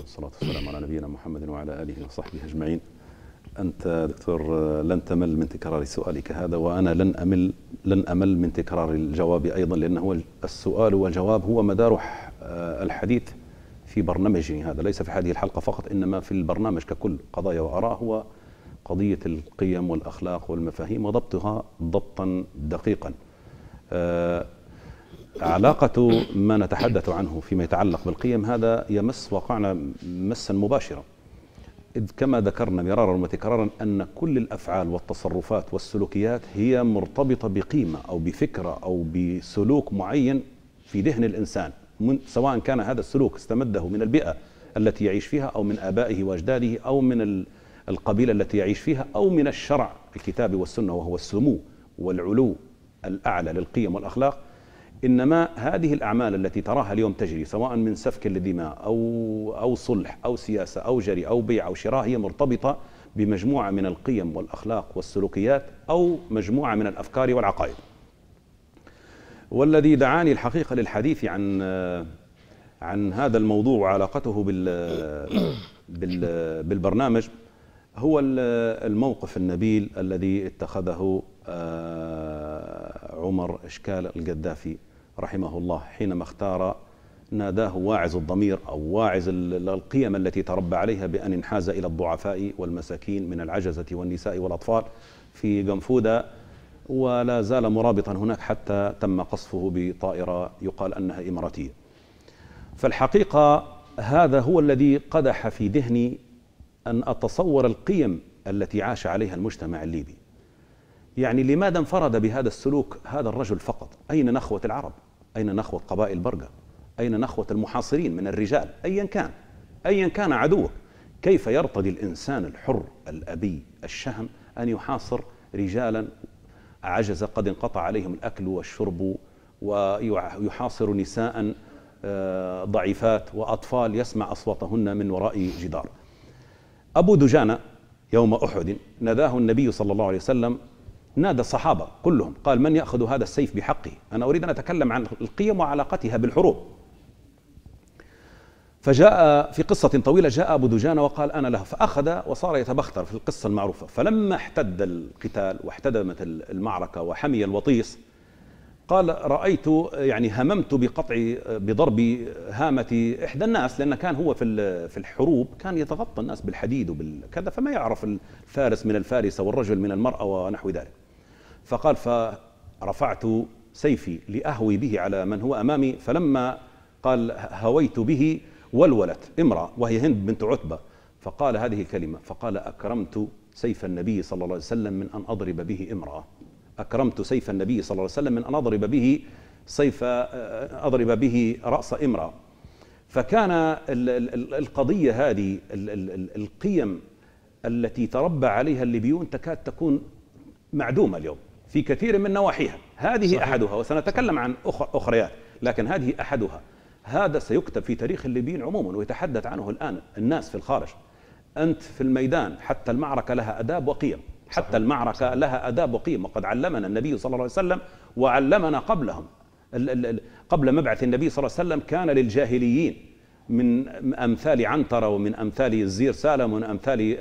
والصلاة والسلام على نبينا محمد وعلى آله وصحبه أجمعين. أنت دكتور لن تمل من تكرار سؤالك هذا، وأنا لن أمل من تكرار الجواب أيضا، لأنه السؤال والجواب هو مدار الحديث في برنامجي هذا، ليس في هذه الحلقة فقط، إنما في البرنامج ككل. قضايا وآراء هو قضية القيم والأخلاق والمفاهيم وضبطها ضبطا دقيقا. علاقة ما نتحدث عنه فيما يتعلق بالقيم هذا يمس واقعنا مسا مباشرا، إذ كما ذكرنا مرارا وتكرارا أن كل الأفعال والتصرفات والسلوكيات هي مرتبطة بقيمة أو بفكرة أو بسلوك معين في ذهن الإنسان، سواء كان هذا السلوك استمده من البيئة التي يعيش فيها أو من آبائه وأجداده أو من القبيلة التي يعيش فيها أو من الشرع الكتاب والسنة، وهو السمو والعلو الأعلى للقيم والأخلاق. إنما هذه الأعمال التي تراها اليوم تجري، سواء من سفك للدماء أو صلح أو سياسة أو جري أو بيع أو شراء، هي مرتبطة بمجموعة من القيم والأخلاق والسلوكيات أو مجموعة من الأفكار والعقائد. والذي دعاني الحقيقة للحديث عن هذا الموضوع وعلاقته بالبرنامج هو الموقف النبيل الذي اتخذه عمر اشكال القذافي رحمه الله، حينما اختار ناداه واعظ الضمير أو واعظ القيم التي تربى عليها بأن انحاز إلى الضعفاء والمساكين من العجزة والنساء والأطفال في جنفودا، ولا زال مرابطا هناك حتى تم قصفه بطائرة يقال أنها إماراتية. فالحقيقة هذا هو الذي قدح في ذهني أن أتصور القيم التي عاش عليها المجتمع الليبي. يعني لماذا انفرد بهذا السلوك هذا الرجل فقط؟ أين نخوة العرب؟ أين نخوة قبائل برقة؟ أين نخوة المحاصرين من الرجال؟ أيا كان عدوك، كيف يرتضي الإنسان الحر الأبي الشهم أن يحاصر رجالا عجز قد انقطع عليهم الأكل والشرب، ويحاصر نساء ضعيفات وأطفال يسمع أصواتهن من وراء جدار؟ أبو دجانة يوم أحد ناداه النبي صلى الله عليه وسلم، نادى الصحابة كلهم قال: من يأخذ هذا السيف بحقه؟ أنا أريد أن أتكلم عن القيم وعلاقتها بالحروب. فجاء في قصة طويلة، جاء أبو دجانة وقال أنا له، فأخذ وصار يتبختر في القصة المعروفة. فلما احتد القتال واحتدمت المعركة وحمي الوطيس، قال: رأيت، يعني هممت بضرب هامة إحدى الناس، لأن كان هو في الحروب كان يتغطى الناس بالحديد وبالكذا، فما يعرف الفارس من الفارسة والرجل من المرأة ونحو ذلك. فقال: فرفعت سيفي لأهوي به على من هو أمامي، فلما قال هويت به ولولت امرأة وهي هند بنت عتبة، فقال هذه الكلمة، فقال: أكرمت سيف النبي صلى الله عليه وسلم من أن أضرب به امرأة، أكرمت سيف النبي صلى الله عليه وسلم من أن أضرب به رأس امرأة. فكان القضية هذه، القيم التي تربى عليها الليبيون تكاد تكون معدومة اليوم في كثير من نواحيها. هذه صحيح. أحدها، وسنتكلم عن أخريات، لكن هذه أحدها. هذا سيكتب في تاريخ الليبيين عموما، ويتحدث عنه الآن الناس في الخارج. أنت في الميدان، حتى المعركة لها أداب وقيم، حتى المعركة لها أداب وقيم، وقد علمنا النبي صلى الله عليه وسلم وعلمنا قبلهم. قبل مبعث النبي صلى الله عليه وسلم كان للجاهليين من أمثال عنترة ومن أمثال الزير سالم ومن أمثال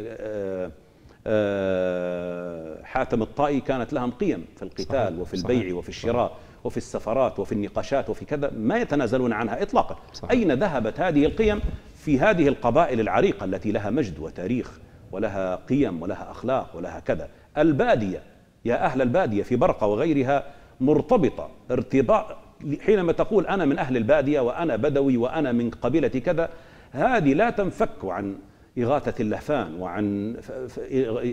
حاتم الطائي، كانت لهم قيم في القتال وفي البيع وفي الشراء وفي السفرات وفي النقاشات وفي كذا، ما يتنازلون عنها إطلاقا. أين ذهبت هذه القيم في هذه القبائل العريقة التي لها مجد وتاريخ ولها قيم ولها أخلاق ولها كذا؟ البادية، يا أهل البادية في برقة وغيرها، مرتبطة ارتباط، حينما تقول أنا من أهل البادية وأنا بدوي وأنا من قبيلة كذا، هذه لا تنفك عن إغاثة اللهفان وعن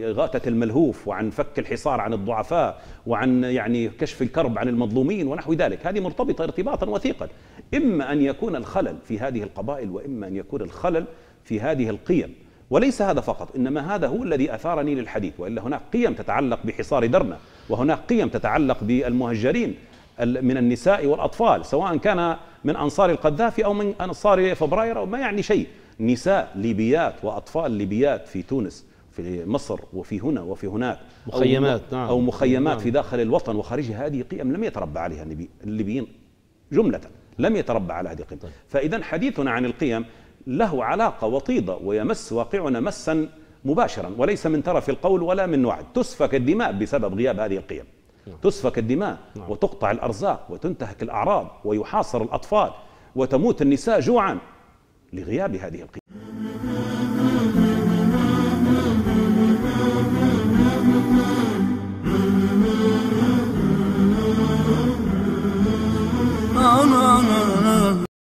إغاثة الملهوف وعن فك الحصار عن الضعفاء وعن يعني كشف الكرب عن المظلومين ونحو ذلك. هذه مرتبطة ارتباطا وثيقا. إما أن يكون الخلل في هذه القبائل، وإما أن يكون الخلل في هذه القيم. وليس هذا فقط، إنما هذا هو الذي أثارني للحديث، وإلا هناك قيم تتعلق بحصار درنا، وهناك قيم تتعلق بالمهجرين من النساء والأطفال، سواء كان من أنصار القذافي أو من أنصار فبراير أو ما يعني شيء. نساء ليبيات وأطفال ليبيات في تونس في مصر وفي هنا وفي هناك، مخيمات أو مخيمات نعم. في داخل الوطن وخارجها. هذه قيم لم يتربى عليها الليبيين جملة، لم يتربى على هذه القيم. فإذا حديثنا عن القيم له علاقة وطيدة ويمس واقعنا مسا مباشرا، وليس من ترف القول ولا من وعد. تسفك الدماء بسبب غياب هذه القيم، تسفك الدماء وتقطع الأرزاق وتنتهك الأعراض ويحاصر الأطفال وتموت النساء جوعا لغياب هذه القيم.